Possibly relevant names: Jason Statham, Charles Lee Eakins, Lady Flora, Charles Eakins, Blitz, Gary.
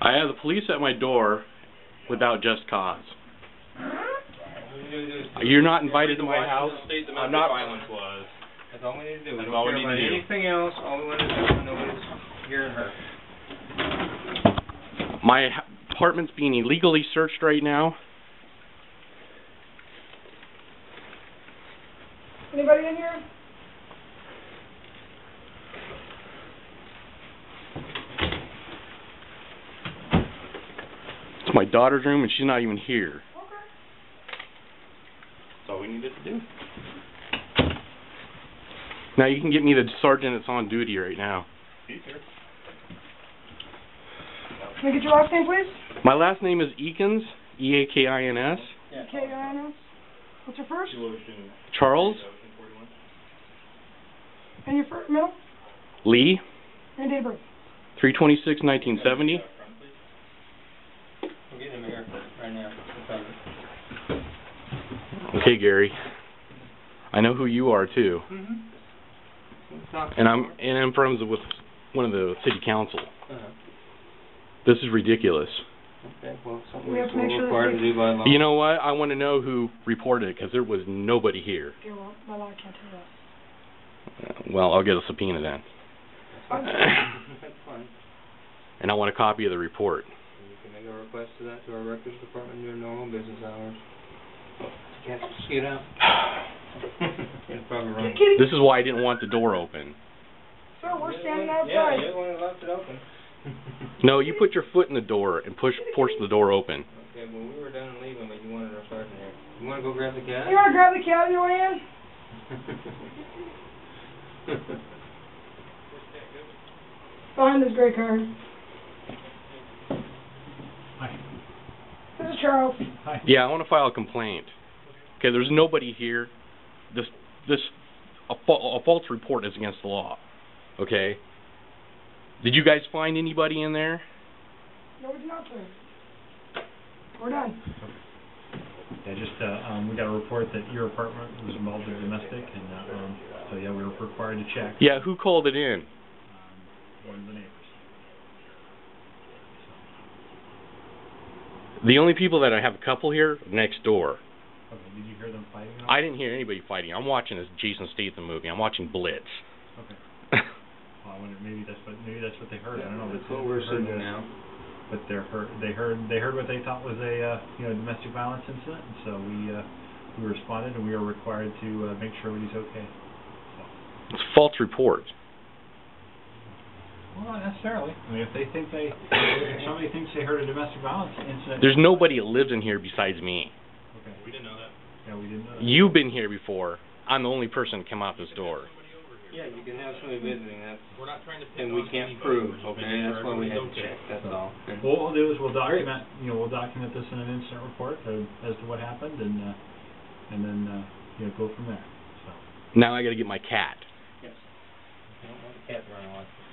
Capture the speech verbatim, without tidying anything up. I have the police at my door without just cause. You're not invited to my house. I'm not. That's all we need to do. That's all we need to do. Anything else? All we want to do is nobody's hearing her. My apartment's being illegally searched right now. Anybody in here? It's my daughter's room, and she's not even here. Okay. That's all we needed to do. Now you can get me the sergeant that's on duty right now. He's here. Can I get your last name, please? My last name is Eakins, E A K I N S. E A K I N S. What's your first? Charles. And your first, middle? Lee. And date of birth? three twenty-six nineteen seventy. I'm getting him here right now. Okay, Gary. I know who you are, too. Mm-hmm. And I'm and I'm friends with one of the city council. Uh-huh. This is ridiculous. Okay, well, something we have to make sure required to do by law. You know what? I want to know who reported it, because there was nobody here. Yeah, well, by law, I can't do that. Uh, well, I'll get a subpoena then. That's fine. That's fine. And I want a copy of the report. And you can make a request to that to our records department during normal business hours. You can't just get out. You're probably wrong. This is why I didn't want the door open. Sir, we're standing outside. Yeah, you didn't want to left it open. No, you put your foot in the door and push, force the door open. Okay, well, we were done leaving, but you wanted our sergeant here. You want to go grab the cat? You want to grab the cat in your hand? Behind this gray car. Hi. This is Charles. Hi. Yeah, I want to file a complaint. Okay, there's nobody here. This, this, a, a false report is against the law. Okay? Did you guys find anybody in there? No, we did not, sir. We're done. Yeah, just, uh, um, we got a report that your apartment was involved in domestic, and, uh, um, so, yeah, we were required to check. Yeah, who called it in? Um, one of the neighbors. So. The only people that I have a couple here, next door. Okay, did you hear them fighting? I didn't hear anybody fighting. I'm watching this Jason Statham movie. I'm watching Blitz. Okay. I wonder, maybe that's what maybe that's what they heard. Yeah, I don't know. That's what we're seeing now. But they heard they heard they heard what they thought was a uh, you know domestic violence incident, and so we uh, we responded, and we are required to uh, make sure everybody's okay. So. It's a false report. Well, not necessarily. I mean, if they think they if somebody thinks they heard a domestic violence incident, there's nobody that lives in here besides me. Okay, we didn't know that. Yeah, we didn't know that. You've been here before. I'm the only person to come out this door. Yeah, you can have somebody visiting. That's we're not trying to and we can't prove. Okay, that's why we had to check. That's all. Okay. Well, what we'll do is we'll document. You know, we'll document this in an incident report uh, as to what happened, and uh, and then uh, you know go from there. So. Now I got to get my cat. Yes. I don't want the cat running away.